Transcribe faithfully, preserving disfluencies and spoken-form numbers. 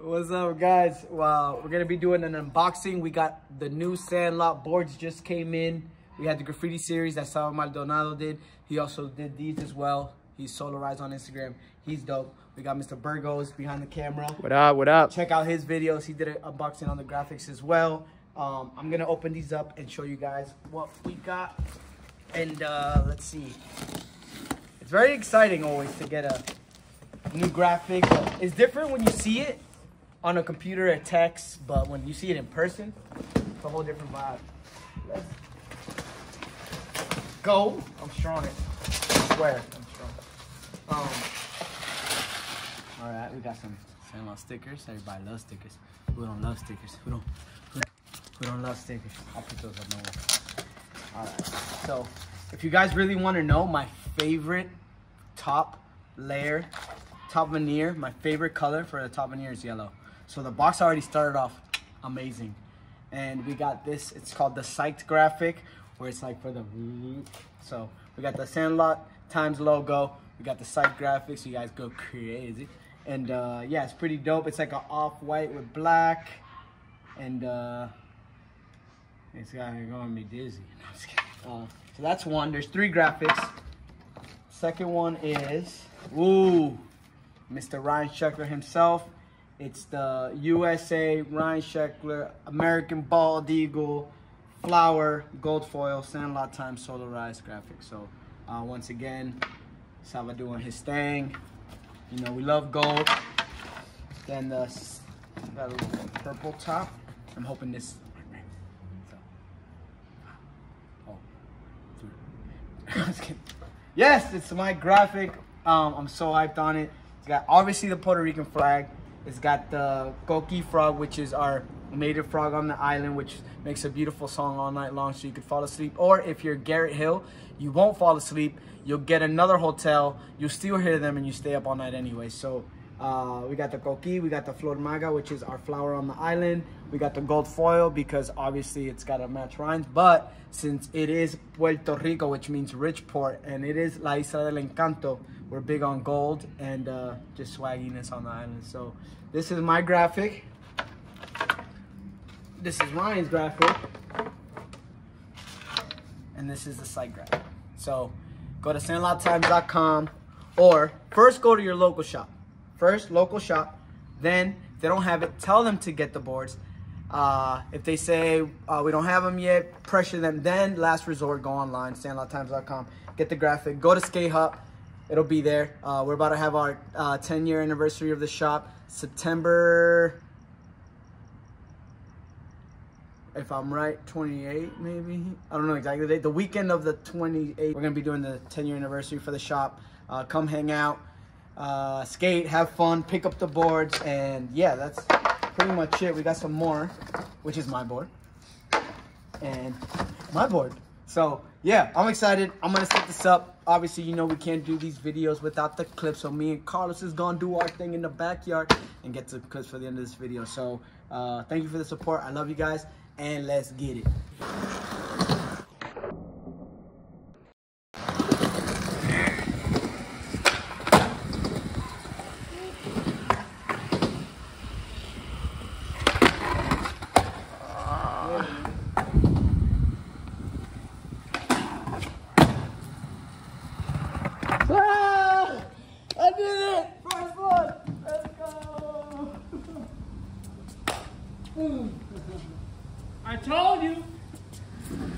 What's up, guys? Wow, we're gonna be doing an unboxing. We got the new Sandlot boards just came in. We had the graffiti series that Xava Maldonado did. He also did these as well. He's Solarized on Instagram. He's dope. We got Mister Burgos behind the camera. What up, what up? Check out his videos. He did an unboxing on the graphics as well. Um, I'm gonna open these up and show you guys what we got. And uh, let's see. It's very exciting always to get a new graphic. It's different when you see it on a computer or text, but when you see it in person, it's a whole different vibe. Let's go. I'm strong. I swear, I'm strong. Um, all right, we got some Sandlot stickers. Everybody loves stickers. Who don't love stickers? Who don't? Who, who don't love stickers? I'll put those up nowhere. All right. So, if you guys really want to know my favorite top layer, top veneer, my favorite color for the top veneer is yellow. So the box already started off amazing. And we got this, it's called the psyched graphic, where it's like for the, so we got the Sandlot Times logo, we got the psyched graphics, so you guys go crazy. And uh, yeah, it's pretty dope. It's like an off-white with black, and uh, it's got me going me dizzy. No, I'm just kidding. Uh, so that's one, there's three graphics. Second one is, ooh, Mister Ryan Sheckler himself. It's the U S A Ryan Sheckler American Bald Eagle flower gold foil Sandlot Times Solarized graphic. So uh, once again, Xava doing his thing. You know we love gold. Then the got a little purple top. I'm hoping this. Oh, I was kidding. Yes, it's my graphic. Um, I'm so hyped on it. It's got obviously the Puerto Rican flag. It's got the coqui frog, which is our native frog on the island, which makes a beautiful song all night long so you could fall asleep. Or if you're Garrett Hill, you won't fall asleep. You'll get another hotel. You'll still hear them and you stay up all night anyway. So uh, we got the coqui. We got the flor maga, which is our flower on the island. We got the gold foil because obviously it's got to match rhymes. But since it is Puerto Rico, which means rich port, and it is La Isla del Encanto, we're big on gold and uh, just swagginess on the island. So this is my graphic. This is Ryan's graphic. And this is the site graphic. So go to sandlot times dot com, or first go to your local shop. First, local shop. Then if they don't have it, tell them to get the boards. Uh, if they say uh, we don't have them yet, pressure them. Then last resort, go online, sandlot times dot com, get the graphic, go to Skate Hub, it'll be there. Uh, we're about to have our uh, ten year anniversary of the shop, September, if I'm right, twenty-eight maybe, I don't know exactly the date, the weekend of the twenty-eighth, we're gonna be doing the ten year anniversary for the shop. Uh, come hang out, uh, skate, have fun, pick up the boards, and yeah, that's pretty much it. We got some more, which is my board and my board. So yeah, I'm excited. I'm gonna set this up. Obviously, you know we can't do these videos without the clips, so me and Carlos is gonna do our thing in the backyard and get the clips for the end of this video. So uh thank you for the support. I love you guys, and let's get it. I told you!